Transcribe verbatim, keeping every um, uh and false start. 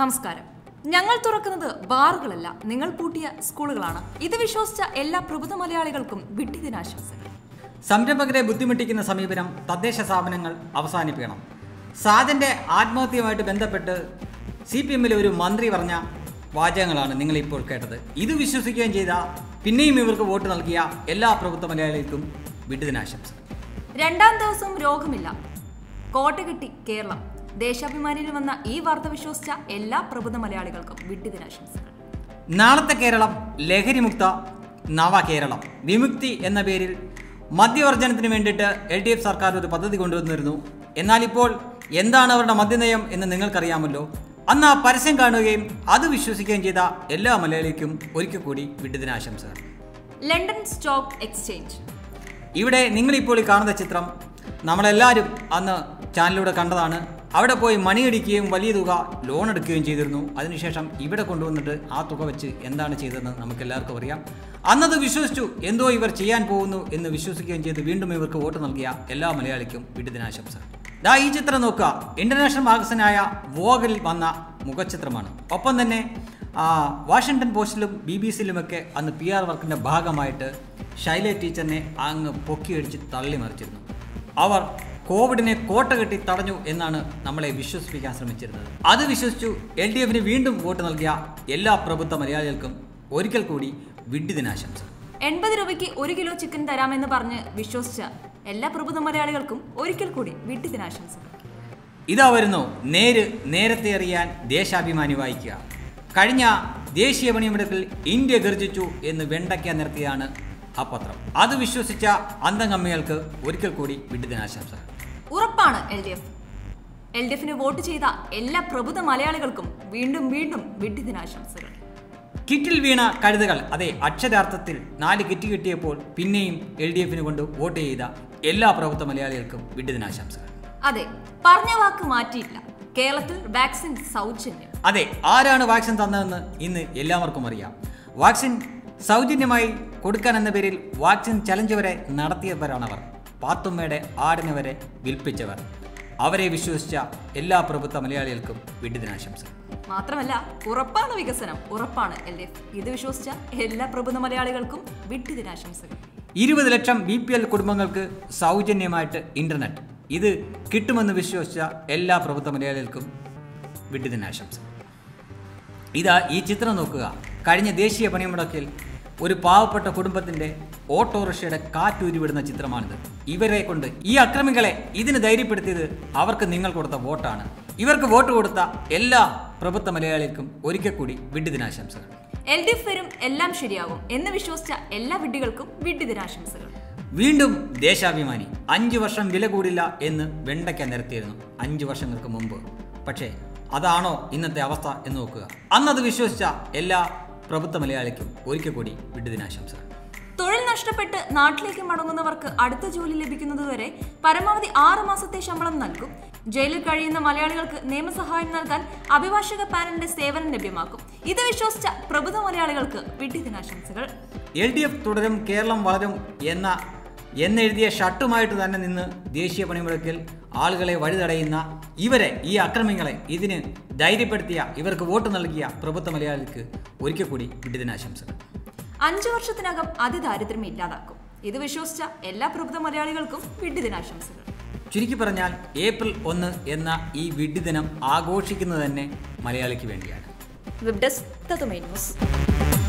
നമസ്കാരം. ഞങ്ങൾ തുറക്കുന്നത് ബാറുകളല്ല, നിങ്ങൾ പൂട്ടിയ സ്കൂളുകളാണ്. ഇത് വിശ്വസിച്ച എല്ലാ പ്രബുദ്ധ മലയാളികൾക്കും വിട്ടുദിനാശംസകൾ. സംരംഭകരെ ബുദ്ധിമുട്ടിക്കുന്ന സമീപനം തദ്ദേശ സ്ഥാപനങ്ങൾ അവസാനിപ്പിക്കണം. സാജന്റെ ആത്മഹത്യയുമായിട്ട് ബന്ധപ്പെട്ട് സി പി എമ്മിലെ ഒരു മന്ത്രി പറഞ്ഞ വാചകങ്ങളാണ് നിങ്ങളിപ്പോൾ കേട്ടത്. ഇത് വിശ്വസിക്കുകയും ചെയ്ത പിന്നെയും ഇവർക്ക് വോട്ട് നൽകിയ എല്ലാ പ്രബുദ്ധ മലയാളികൾക്കും വിട്ടുദിനാശംസ. രണ്ടാം ദിവസം രോഗമില്ല, കോട്ട കിട്ടി കേരളം. ദേശാഭിമാനിയിൽ വന്ന ഈ വാർത്ത വിശ്വസിച്ച എല്ലാ പ്രബുദ്ധ മലയാളികൾക്കും വിട്ടുദിനാശംസകൾ. നാളത്തെ കേരളം ലഹരിമുക്ത നവ കേരളം. വിമുക്തി എന്ന പേരിൽ മദ്യവർജനത്തിന് വേണ്ടിയിട്ട് എൽ ഡി എഫ് സർക്കാർ ഒരു പദ്ധതി കൊണ്ടുവന്നിരുന്നു. എന്നാൽ ഇപ്പോൾ എന്താണ് അവരുടെ മദ്യനയം എന്ന് നിങ്ങൾക്കറിയാമല്ലോ. അന്ന് ആ പരസ്യം കാണുകയും അത് വിശ്വസിക്കുകയും ചെയ്ത എല്ലാ മലയാളിക്കും ഒരിക്കൽ കൂടി വിട്ടുദിനാശംസകൾ. London stock exchange. ഇവിടെ നിങ്ങളിപ്പോൾ ഈ കാണുന്ന ചിത്രം നമ്മളെല്ലാവരും അന്ന് ചാനലിലൂടെ കണ്ടതാണ്. അവിടെ പോയി മണിയടിക്കുകയും വലിയ തുക ലോൺ എടുക്കുകയും ചെയ്തിരുന്നു. അതിനുശേഷം ഇവിടെ കൊണ്ടുവന്നിട്ട് ആ തുക വെച്ച് എന്താണ് ചെയ്തതെന്ന് നമുക്കെല്ലാവർക്കും അറിയാം. അന്നത് വിശ്വസിച്ചു എന്തോ ഇവർ ചെയ്യാൻ പോകുന്നു എന്ന് വിശ്വസിക്കുകയും ചെയ്ത് വീണ്ടും ഇവർക്ക് വോട്ട് നൽകിയ എല്ലാ മലയാളിക്കും വിട്ടുദിനാശംസ. ദാ ഈ ചിത്രം നോക്കുക. ഇന്റർനാഷണൽ മാഗസിനായ വോഗിൽ വന്ന മുഖചിത്രമാണ്. ഒപ്പം തന്നെ വാഷിങ്ടൺ പോസ്റ്റിലും ബി ബി സിയിലുമൊക്കെ അന്ന് പി ആർ വർക്കിൻ്റെ ഭാഗമായിട്ട് ശൈല ടീച്ചറിനെ അങ്ങ് പൊക്കിയടിച്ച് തള്ളി മറിച്ചിരുന്നു. അവർ കോവിഡിനെ കോട്ട കെട്ടി തടഞ്ഞു എന്നാണ് നമ്മളെ വിശ്വസിപ്പിക്കാൻ ശ്രമിച്ചിരുന്നത്. അത് വിശ്വസിച്ചു എൽ ഡി എഫിന് വീണ്ടും വോട്ട് നൽകിയ എല്ലാ പ്രബുദ്ധ മലയാളികൾക്കും ഒരിക്കൽ കൂടി വിട്ടുദിനാശംസ. എൺപത് രൂപയ്ക്ക് ഒരു കിലോ ചിക്കൻ തരാമെന്ന് പറഞ്ഞ് വിശ്വസിച്ച എല്ലാ പ്രബുദ്ധ മലയാളികൾക്കും ഒരിക്കൽ കൂടി വിട്ടുദിനാശംസ. ഇതാ വരുന്നു നേര് നേരത്തെ അറിയാൻ ദേശാഭിമാനി വായിക്കുക. കഴിഞ്ഞ ദേശീയ പണിമുടക്കിൽ ഇന്ത്യ ഗർജിച്ചു എന്ന് വെണ്ടയ്ക്ക നിർത്തിയാണ് ആ പത്രം. അത് വിശ്വസിച്ച അന്തംകമ്മികൾക്ക് ഒരിക്കൽ കൂടി വിട്ടുദിനാശംസ. ഉറപ്പാണ് L D F. L D എഫിന് വോട്ട് ചെയ്ത എല്ലാ പ്രബുദ്ധ മലയാളികൾക്കും വീണ്ടും വീണ്ടും വിട്ടുദിനാശംസകൾ. കിറ്റിൽ വീണ കഴുതകൾ. അതെ, അക്ഷരാർത്ഥത്തിൽ നാല് കിറ്റ് കിട്ടിയപ്പോൾ പിന്നെയും എൽ ഡി എഫിന് കൊണ്ട് വോട്ട് ചെയ്ത എല്ലാ പ്രബുദ്ധ മലയാളികൾക്കും വിട്ടുദിനാശംസകൾ. അതെ, പറഞ്ഞ വാക്ക് മാറ്റിയില്ല. കേരളത്തിൽ വാക്സിൻ സൗജന്യം. അതെ, ആരാണ് വാക്സിൻ തന്നതെന്ന് ഇന്ന് എല്ലാവർക്കും അറിയാം. വാക്സിൻ സൗജന്യമായി കൊടുക്കാൻ എന്ന പേരിൽ വാക്സിൻ ചലഞ്ച് വരെ നടത്തിയവരാണവർ. പാത്തുമ്മയുടെ ആടിന് വരെ വിൽപ്പിച്ചവർ. അവരെ വിശ്വസിച്ച എല്ലാ പ്രബുദ്ധ മലയാളികൾക്കും വിട്ടുദിനാശംസ. മാത്രമല്ല, ഉറപ്പാണ് വികസനം, ഉറപ്പാണ് എൽ ഡി എഫ്. ഇത് വിശ്വസിച്ച എല്ലാ പ്രബുദ്ധ മലയാളികൾക്കും വിട്ടുദിനാശംസകൾ. ഇരുപത് ലക്ഷം ബി പി എൽ കുടുംബങ്ങൾക്ക് സൗജന്യമായിട്ട് ഇന്റർനെറ്റ് ഇത് കിട്ടുമെന്ന് വിശ്വസിച്ച എല്ലാ പ്രബുദ്ധ മലയാളികൾക്കും വിട്ടുദിനാശംസ. ഇതാ ഈ ചിത്രം നോക്കുക. കഴിഞ്ഞ ദേശീയ പണിമുടക്കിൽ ഒരു പാവപ്പെട്ട കുടുംബത്തിൻ്റെ ഓട്ടോറിക്ഷയുടെ കാറ്റൂരിവിടുന്ന ചിത്രമാണിത്. ഇവരെ കൊണ്ട് ഈ അക്രമികളെ ഇതിന് ധൈര്യപ്പെടുത്തിയത് അവർക്ക് നിങ്ങൾ കൊടുത്ത വോട്ടാണ്. ഇവർക്ക് വോട്ട് കൊടുത്ത എല്ലാ പ്രബുദ്ധ മലയാളികൾക്കും ഒരിക്കൽ കൂടി വിട്ടുദിനാശംസകൾ. എൽ ഡി എഫ് വരും, എല്ലാം ശരിയാകും എന്ന് വിശ്വസിച്ച എല്ലാ വിഡ്ഢികൾക്കും വിട്ടുദിനാശംസകൾ. വീണ്ടും ദേശാഭിമാനി അഞ്ചു വർഷം വില കൂടില്ല എന്ന് വെണ്ടയ്ക്ക നിരത്തിയിരുന്നു അഞ്ചു വർഷങ്ങൾക്ക് മുമ്പ്. പക്ഷേ അതാണോ ഇന്നത്തെ അവസ്ഥ എന്ന് നോക്കുക. അന്നത് വിശ്വസിച്ച എല്ലാ പ്രബുദ്ധ മലയാളിക്കും ഒരിക്കൽ കൂടി വിട്ടുദിനാശംസ. തൊഴിൽ നഷ്ടപ്പെട്ട് നാട്ടിലേക്ക് മടങ്ങുന്നവർക്ക് അടുത്ത ജോലി ലഭിക്കുന്നതുവരെ പരമാവധി ആറ് മാസത്തെ ശമ്പളം നൽകും. ജയിലിൽ കഴിയുന്ന മലയാളികൾക്ക് നിയമസഹായം നൽകാൻ അഭിഭാഷക പാനലിന്റെ സേവനം ലഭ്യമാക്കും. ഇത് വിശ്വസിച്ച പ്രബുദ്ധ മലയാളികൾക്ക് വിട്ടുദിനാശംസകൾ. എൽ ഡി എഫ് തുടരും, കേരളം വളരും എന്ന എന്നെഴുതിയ ഷർട്ടുമായിട്ട് തന്നെ നിന്ന് ദേശീയ പണിമുടക്കിൽ ആളുകളെ വഴിതടയുന്ന ഇവരെ, ഈ അക്രമികളെ ഇതിന് ധൈര്യപ്പെടുത്തിയ, ഇവർക്ക് വോട്ട് നൽകിയ പ്രബുദ്ധ മലയാളികൾക്ക് ഒരിക്കൽ കൂടി വിട്ടുദിനാശംസകൾ. അഞ്ചു വർഷത്തിനകം അതിദാരിദ്ര്യം ഇല്ലാതാക്കും. ഇത് വിശ്വസിച്ച എല്ലാ പ്രബുദ്ധ മലയാളികൾക്കും വിട്ടുദിനാശംസകൾ. ചുരുക്കി പറഞ്ഞാൽ ഏപ്രിൽ ഒന്ന് എന്ന ഈ വിട്ടുദിനം ആഘോഷിക്കുന്നത് തന്നെ മലയാളിക്ക് വേണ്ടിയാണ്. വെബ് ഡെസ്ക് തത്തുമൈ ന്യൂസ്.